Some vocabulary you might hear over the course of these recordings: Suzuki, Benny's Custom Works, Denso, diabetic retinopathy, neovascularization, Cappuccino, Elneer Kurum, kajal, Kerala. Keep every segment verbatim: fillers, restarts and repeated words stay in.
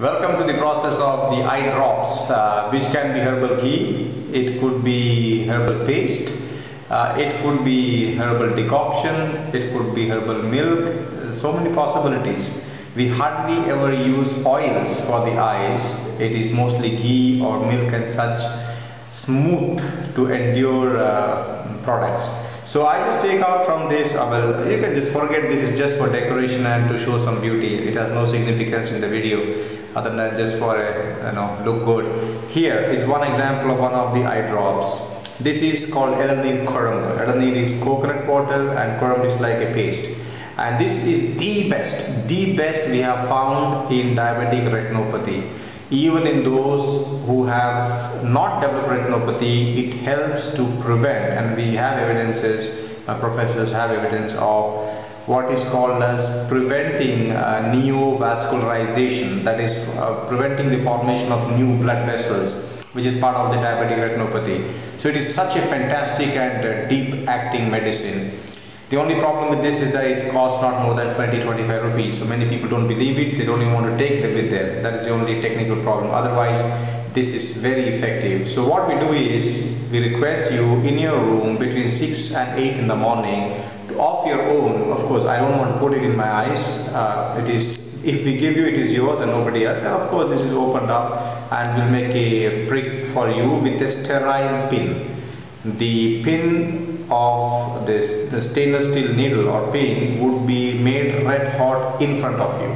Welcome to the process of the eye drops, uh, which can be herbal ghee, it could be herbal paste, uh, it could be herbal decoction, it could be herbal milk, so many possibilities. We hardly ever use oils for the eyes, it is mostly ghee or milk and such smooth to endure uh, products. So I just take out from this, uh, well, you can just forget this is just for decoration and to show some beauty. It has no significance in the video other than just for a, you know, look good. Here is one example of one of the eye drops. This is called Elneer Kurum. Elneer is coconut water and Kurum is like a paste. And this is the best, the best we have found in diabetic retinopathy. Even in those who have not developed retinopathy, it helps to prevent, and we have evidences, uh, professors have evidence of what is called as preventing uh, neovascularization, that is uh, preventing the formation of new blood vessels, which is part of the diabetic retinopathy. So it is such a fantastic and uh, deep acting medicine. The only problem with this is that it costs not more than twenty to twenty-five rupees. So many people don't believe it, they don't even want to take them with them. That is the only technical problem. Otherwise, this is very effective. So what we do is, we request you in your room between six and eight in the morning, of your own. Of course, I don't want to put it in my eyes. Uh, it is, if we give you, it is yours and nobody else. And of course, this is opened up and we'll make a prick for you with a sterile pin. The pin of this the stainless steel needle or pin would be made red hot in front of you,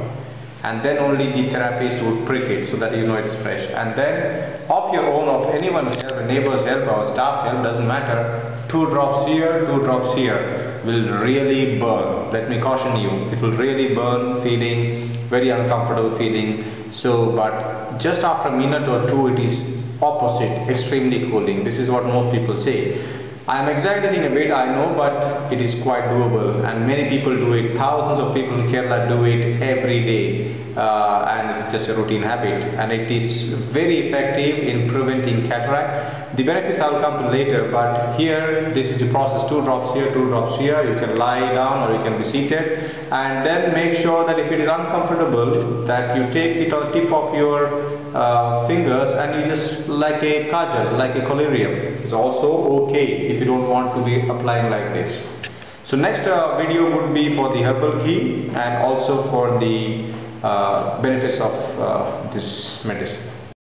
and then only the therapist would prick it so that you know it's fresh. And then of your own, of anyone's help, a neighbor's help or staff help, doesn't matter, two drops here, two drops here will really burn. Let me caution you, it will really burn feeling, very uncomfortable feeling. So but just after a minute or two, it is opposite, extremely cooling. This is what most people say. I am exaggerating a bit, I know, but it is quite doable, and many people do it. Thousands of people in Kerala do it every day, uh, and it's just a routine habit, and it is very effective in preventing cataract. The benefits I will come to later, but here this is the process: two drops here, two drops here. You can lie down or you can be seated, and then make sure that if it is uncomfortable, that you take it on the tip of your Uh, fingers, and you just like a kajal, like a collyrium. It's also okay if you don't want to be applying like this. So next uh, video would be for the herbal ghee and also for the uh, benefits of uh, this medicine.